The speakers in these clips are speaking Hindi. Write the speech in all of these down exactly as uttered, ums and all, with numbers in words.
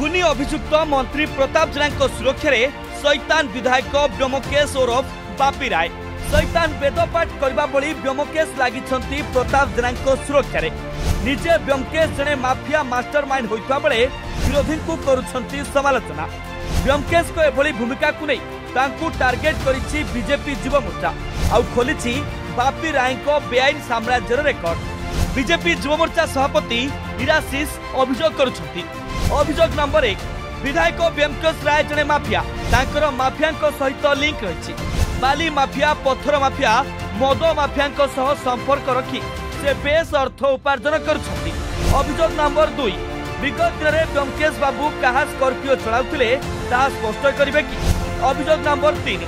खुनी अभियुक्त मंत्री प्रताप जेना सुरक्षा शैतान विधायक ब्योमकेश ओरफ बापी राय शैतान वेदपाठ करने भली ब्योमकेश लगी प्रताप जेना सुरक्षा निजे ब्योमकेश जड़े माफिया मास्टरमाइंड होता बेले विरोधी को करुंच समालोचना। ब्योमकेश को एभली भूमिका को नहीं टार्गेट करी बीजेपी युवा मोर्चा आउ खोली बापी राय बेआईन साम्राज्यर रेकर्ड। बीजेपी युवा मोर्चा सभापति निराशिष अभियोग करुछंती। अभियोग नंबर एक विधायक ब्योमकेश राय जड़े माफिया तांकर माफिया सहित लिंक रही बाली माफिया पत्थर माफिया मद माफिया सह संपर्क रखी से बेस अर्थ उपार्जन करुछंती। अभियोग नंबर दुई विगत दिन में ब्योमकेश बाबू क्या स्कर्पिओ चलाउथिले ता स्पष्ट करिवे कि। अभियोग नंबर तीन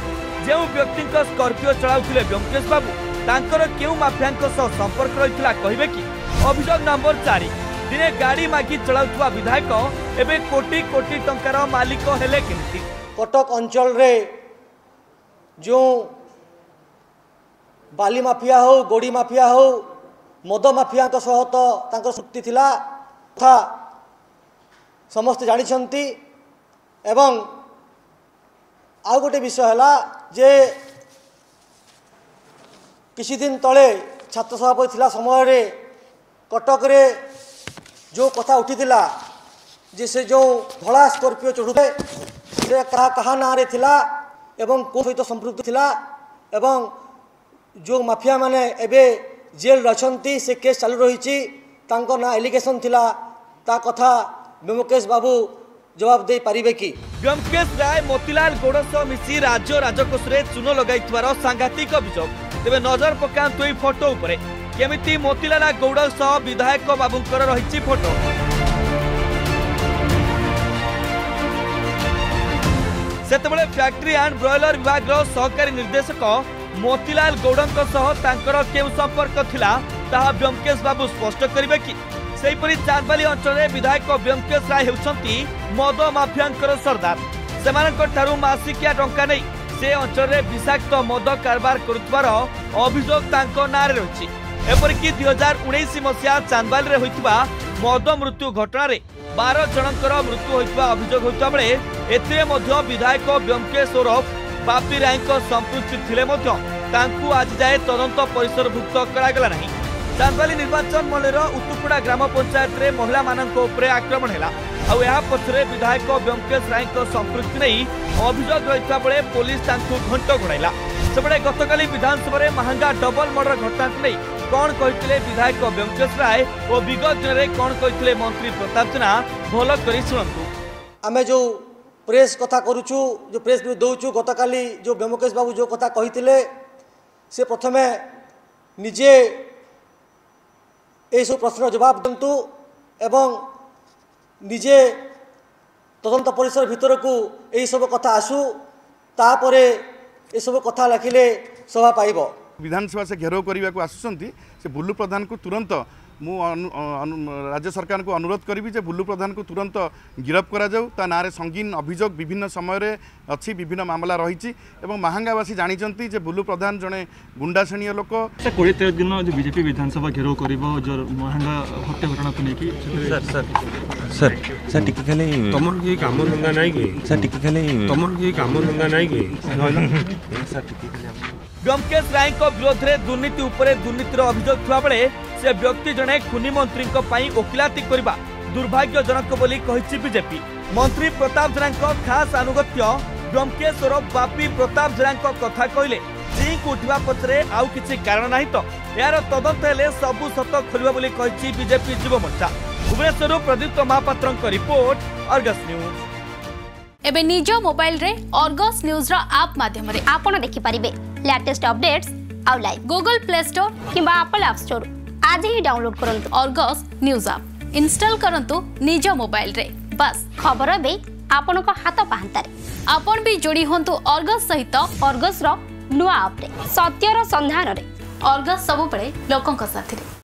जो व्यक्ति स्कर्पिओ चलाउथिले ब्योमकेश बाबू तांकर केउ माफिया सह संपर्क रही कहे कि। अभियोग नंबर चार दिने गाड़ी मागी चलाउथवा विधायक एबे कोटी कोटी टंकार मालिक हेले केमती। कटक अंचल रे जो बाली माफिया हो गोड़ी माफिया हो मद माफिया सह तो तांकर शक्ति थिला था समस्त जानिछंती। एवं आउ गोटे विषय हला जे किसी दिन तले छात्र सभापति थिला समय रे कटक रे जो कथा उठी थिला जिसे जो धड़ा स्कर्पिओ चढ़ुते से कहा कहा ना रे थिला एवं को सहित संपृक्त थिला एवं जो माफिया माने एबे जेल रचंती से केस चालू रही तांको ना एलिगेशन थिला ता कथा ब्योमकेश बाबू जवाब दे पारिबे कि। ब्योमकेश राय मोतीलाल गौड़ सह मिसी राज्य राजकोष रे चून लगाइथवार सांघातिक अभियोग। तेबे नजर पकांतु एई फोटो उपरे केमिति मोतीलाल गौड़ सह विधायक बाबूंकर रही फोटो। सेतबेले फैक्ट्री एंड ब्रॉयलर विभाग सहकारी निर्देशक मोतीलाल गौड़ सह के संपर्क थिला ताहा ब्योमकेश बाबू स्पष्ट करिवे कि। सेहिपरि चांदबाली अंचल विधायक ब्योमकेश राय हेउछंती मद माफिया सरदार। सेमानक ठारू मासिकिया टंका नै से अंचल विषाक्त मद कारबार करुतवार अभियोग तांको नारे रहिछि। एपरिक दुई हजार उन्नीस मसीहा चांदबाली होता मद मृत्यु घटन बार जनकर मृत्यु होता अभियोग होता बेले विधायक ब्योमकेश ओरफ बापी राय संपृक्ति थिले आज जाए तदंत परिसरभुक्त करागला नहीं। चांदबाली निर्वाचन मंडल उतुकुड़ा ग्राम पंचायत रे महिला मानक उपरे आक्रमण है आउ या पछरे विधायक ब्योमकेश राय संपृक्ति नहीं अभियोग रही बेले पुलिस घंट घोड़ाइला। सेबड़े गतकाली विधानसभा में महांगा डबल मर्डर घटना नहीं कौन कहते विधायक ब्योमकेश राय और विगत दिन में कौन कहते मंत्री प्रताप जेना भल कर शुणु। आम जो प्रेस कथा करुचु जो प्रेस भी दौचु गतकाली जो ब्योमकेश बाबू जो कथा कही से प्रथम निजे यू प्रश्न जवाब दिंतु एवं निजे तदंत परिसर भीतर को यही सब कथा आसू तापरे ये सब कथा लिखिले सभा पाइब। विधानसभा से घेराव करने को आसुंच से बुल्लू प्रधान को तुरंत मु राज्य सरकार को अनुरोध करी जे बुल्लू प्रधान को तुरंत गिरफ्त करा जाऊ ता नारे संगीन अभियोग विभिन्न समय रे अच्छी विभिन्न मामला रही। महांगावासी जानते जे बुल्लू प्रधान जड़े गुंडा श्रेणी लोक कोड़े तेईस दिन जो बीजेपी विधानसभा घेराव कर महांगा हत्या घटना को लेकिन ब्योमकेश राय विरोध में दुर्नीति उपरे दुर्नीतिर अभियोग थवा बेले से व्यक्ति जड़े खुनी मंत्री ओकिलाती करबा दुर्भाग्यजनक बोली कहिछि बीजेपी। मंत्री प्रताप जेना खास आनुगत्य ब्योमकेश ओरफ बापी प्रताप जेना कथा कहले जिंक उठा पचरे आउ किछि कारण नाही तो यार तदंत हेले सबु सत खोलिबा बोली कहिछि बीजेपी युवा मोर्चा। भुवनेश्वर प्रदीप्त महापात्रक रिपोर्ट आर्गस न्यूज। एबे निजो मोबाइल रे आर्गस न्यूज रा आप माध्यम रे आपण देखि परिबे लेटेस्ट अपडेट्स आउ लाइव गूगल प्ले स्टोर किबा एप्पल ऐप स्टोर आज ही डाउनलोड करंतु आर्गस न्यूज ऐप इंस्टॉल करंतु निजो मोबाइल रे बस खबर बे आपण को हाथ पाहंतारे। आपण भी जोडी होंतु आर्गस सहित आर्गस रो नुवा ऐप रे सत्यर संधान रे आर्गस सब पळे लोकन का साथी रे।